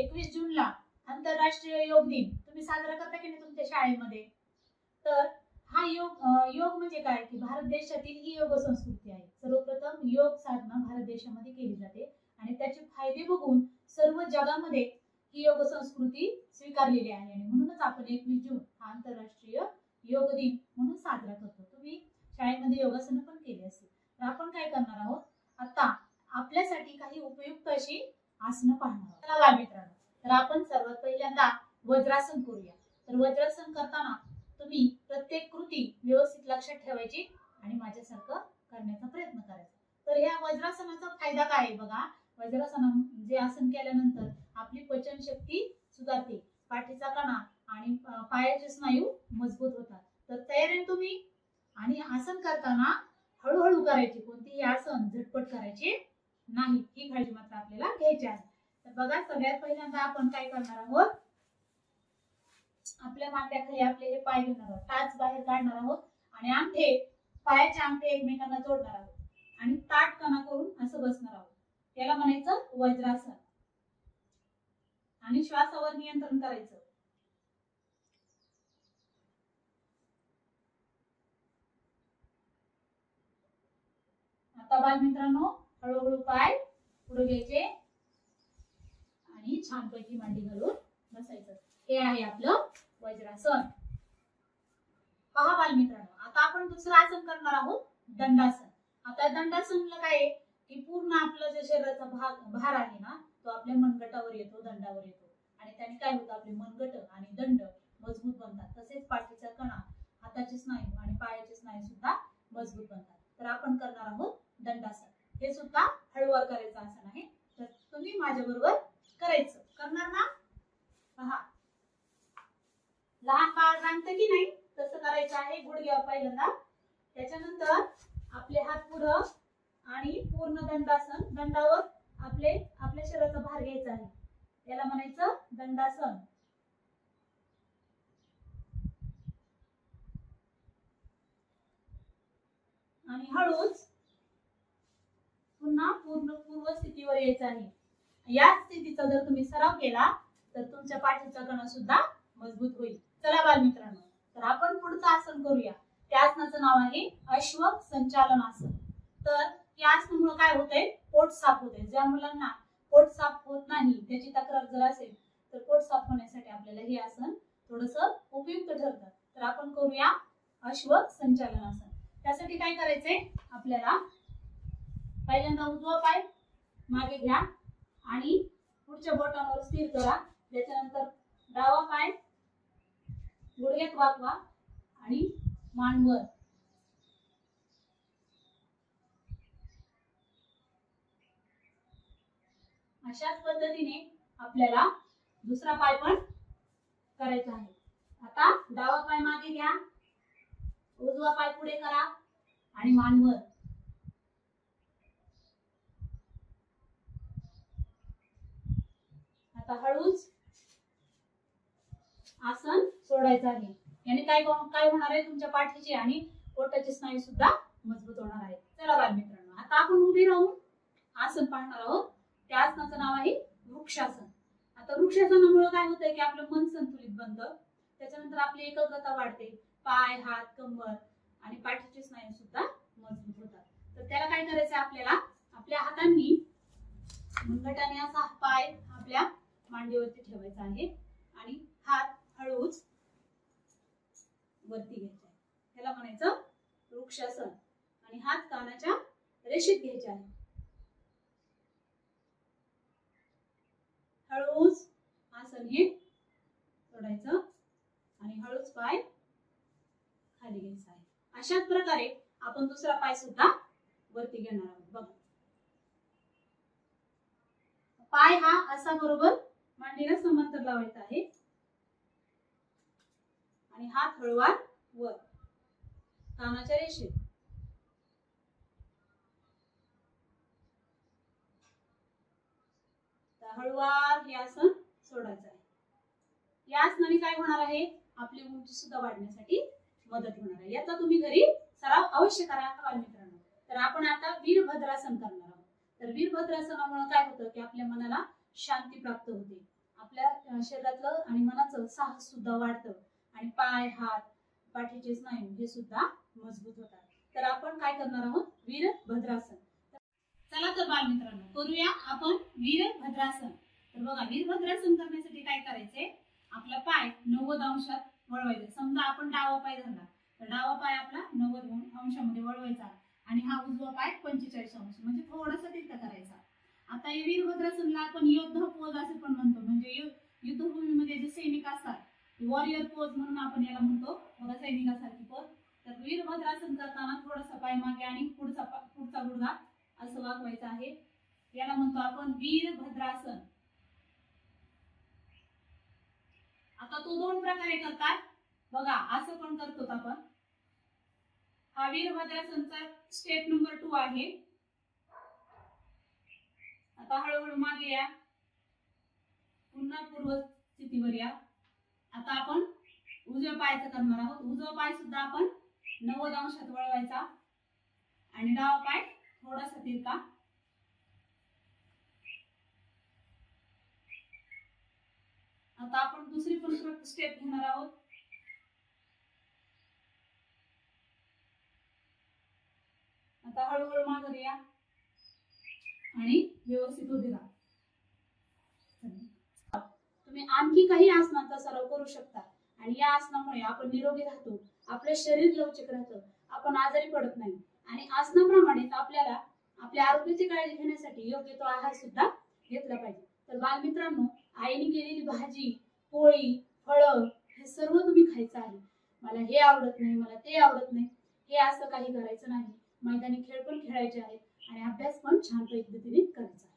21 जूनला आंतरराष्ट्रीय योग दिन तुम्ही साजरा करता की नाही तुमच्या शाळेमध्ये? तर हा योग म्हणजे काय की भारत देशातील ही योग संस्कृती आहे। सर्वप्रथम योग साधना भारत देशामध्ये केली जाते आणि त्याचे फायदे बघून सर्व जगामध्ये ही योग संस्कृती स्वीकारलेली आहे आणि म्हणूनच आपण 21 जून हा आंतरराष्ट्रीय योग दिन म्हणून साजरा करतो। तुम्ही शाळेमध्ये योगासन पण केले असेल तर आपण काय करणार आहोत आता आपल्यासाठी काही उपयुक्त अशी आसनं पाहणार आहोत। चला मित्रांनो, तर आपण सर्वात पहिल्यांदा वज्रासन करूया। तर वज्रासन करताना तुम्ही प्रत्येक कृती व्यवस्थित लक्षात ठेवायची आणि माझ्यासारखं करण्याचा प्रयत्न करायचा। तर ह्या वज्रासनाचा फायदा काय आहे बघा, वज्रासन जे आसन केल्यानंतर आपली पचन शक्ती सुधारते, पाठीचा कणा आणि पायाचे स्नायू मजबूत होतात। तर तयारीने तुम्ही आणि आसन करताना हळूहळू करायची, कोणतीही आसन झटपट करायची नाही, ही काळजी मात्र आपल्याला घ्यायची आहे। तर बघा सगळ्यात पहिल्यांदा आपण काय करणार आहोत आपल्या मांड्याखाली आपले हे पाय घेणार आहोत, टाच बाहेर काढणार आहोत आणि अंगठे पायाचे अंगठे एकमेकांना जोडणार आहोत आणि ताठ कणा करून असं बसणार आहोत, त्याला म्हणायचं वज्रासन। आणि श्वासावर नियंत्रण करायचं, मित्रांनो हळूहळू पाय पुढे घ्यायचे आणि छानपैकी मांडी घालून बसायचं। हे आहे आपलं वज्रासन। पहा बालमित्रांनो, आता आपण दुसरं आसन करणार आहोत दंडासन। आता दंडासनला काय आहे की पूर्ण आपला जे शरीराचा भार आहे ना तो आपल्या मनगटावर येतो, दंडावर येतो आणि त्याने काय होतं आपले मनगट आणि दंड मजबूत बनतात, तसेच पाठीचा कणा, हाताचे स्नायू आणि पायाचे स्नायू सुद्धा मजबूत बनतात। तर आपण करणार आहोत दंडासन, हे सुद्धा हळूवार करायचं आसन आहे। तर तुम्ही माझ्याबरोबर करायचं करणार ना, पहा लहान बाळ रांगतं की नाही तसं करायचं आहे। गुडघ्यावर पहिल्यांदा, त्याच्यानंतर आपले हात पुढे आणि पूर्ण दंडासन, दंडावर आपल्या शरीराचा भार घ्यायचा आहे, याला म्हणायचं दंडासन। आणि हळूच पुन्हा पूर्ण पूर्व स्थितीवर यायचं आहे। या स्थितीचा जर तुम्ही सराव केला तर तुमच्या पाठीचा कणा सुद्धा मजबूत होईल। चला बालमित्रांनो, तर आपण पुढचं आसन करूया। त्या आसनाचं नाव आहे अश्व संचालन आसन। तर या आसनामुळे काय होतंय, पोट साफ होते। ज्या मुलांना पोट साफ होत नाही त्याची तक्रार जर असेल तर पोट साफ होण्यासाठी आपल्याला हे आसन थोडंसं उपयुक्त ठरतं। तर आपण करूया अश्व संचालन आसन। त्यासाठी काय करायचंय आपल्याला पहिल्यांदा उजवा पाय मागे घ्या आणि पुढच्या बोटांवर स्थिर करा, त्याच्यानंतर डावा पाय गुडघ्यात वाकवा आणि मांडवर, अशाच पद्धतीने आपल्याला दुसरा पाय पण करायचा आहे। आता डावा पाय मागे घ्या, उजवा पाय पुढे करा आणि मांडवर, आता हळूच आसन सोडायचं आहे। याने काय काय होणार आहे तुमच्या पाठीची आणि पोटाची स्नायू सुद्धा मजबूत होणार आहे। चला बालमित्रांनो, आता आपण उभी राहून आसन पाहणार आहोत। त्या आसनाचं नाव आहे वृक्षासन। आता वृक्षासनामुळे काय होतंय की आपलं मन संतुलित बनतं, त्याच्यानंतर आपली एकाग्रता वाढते, पाय हात कंबर आणि पाठीचे स्नायू सुद्धा मजबूत होतात। तर त्याला काय करायचं आपल्याला आपल्या हातांनी मनगटाने असा पाय आपल्या मांडीवरती ठेवायचा आहे आणि हात हळूच वरती घ्यायचा आहे, त्याला म्हणायचं वृक्षासन। आणि हात कानाच्या रेषेत घ्यायचे आहे, हळूच आसन हे सोडायचं आणि हळूच पाय खाली घ्यायचा आहे। अशाच प्रकारे आपण दुसरा पाय सुद्धा वरती घेणार आहोत। बघा पाय हा असा बरोबर मांडीला समांतर लावायचा आहे आणि हात हळूवार वर कानाच्या रेषेत, हळूवार हे आसन सोडायचं आहे। या आसनाने काय होणार आहे आपली उंची सुद्धा वाढण्यासाठी मदत होणार आहे। याचा तुम्ही घरी सराव अवश्य करा बालमित्रांनो। तर आपण आता वीरभद्रासन करणार आहोत। तर वीरभद्रासनामुळे काय होतं की आपल्या मनाला शांती प्राप्त होते, आपल्या शरीरातलं आणि मनाचं साहस सुद्धा वाढतं आणि पाय हात पाठीचे स्नायू हे सुद्धा मजबूत होतात। तर आपण काय करणार आहोत वीरभद्रासन। चला तर बालमित्रांनो करूया आपण वीरभद्रासन। तर बघा वीरभद्रासन करण्यासाठी काय करायचे आपला पाय 90 अंशात वळवायचा। समजा आपण डावा पाय धरला तर डावा पाय आपला 90 अंशामध्ये वळवायचा आणि हा उजवा पाय 45 अंश म्हणजे थोडासा तिरका करायचा। आता हे वीरभद्रासनला आपण योद्धा पोज असे पण म्हणतो म्हणजे युद्धभूमीमध्ये जे सैनिक असतात वॉरियर पोज म्हणून आपण याला म्हणतो बघा सैनिकासारखी पोज। तर वीरभद्रासन करताना थोडासा पाय मागे आणि पुढचा गुडघा असं वाकवायचा आहे याला म्हणतो आपण वीरभद्रासन। आता तो दोन प्रकारे करतात बघा असं पण करतो आपण हा वीरभद्रासनचा स्टेप नंबर 2 आहे। आता हळूहळू मागे या पुन्हा पूर्व स्थितीवर या। आता आपण उजव्या पायाचं करणार आहोत उजवा पाय सुद्धा आपण 90 अंशात वळवायचा आणि डावा पाय थोडासा तिरका। आता आपण दुसरी पण स्टेप घेणार आहोत आता हळूहळू मागे या आणि व्यवस्थित उभे राहा। तुम्ही आणखी काही आसनांचा सराव करू शकता आणि या आसनामुळे आपण निरोगी राहतो आपले शरीर लवचिक राहतं आपण आजारी पडत नाही आणि आसनाप्रमाणे आपल्याला आपल्या आरोग्याची काळजी घेण्यासाठी योग्य तो आहार सुद्धा घेतला पाहिजे। तर बालमित्रांनो आईने केलेली भाजी पोळी फळं हे सर्व तुम्ही खायचं आहे। मला हे आवडत नाही मला ते आवडत नाही हे असं काही करायचं नाही। मैदानी खेळ पण खेळायचे आहेत आणि अभ्यास पण छान पद्धतीने करायचा।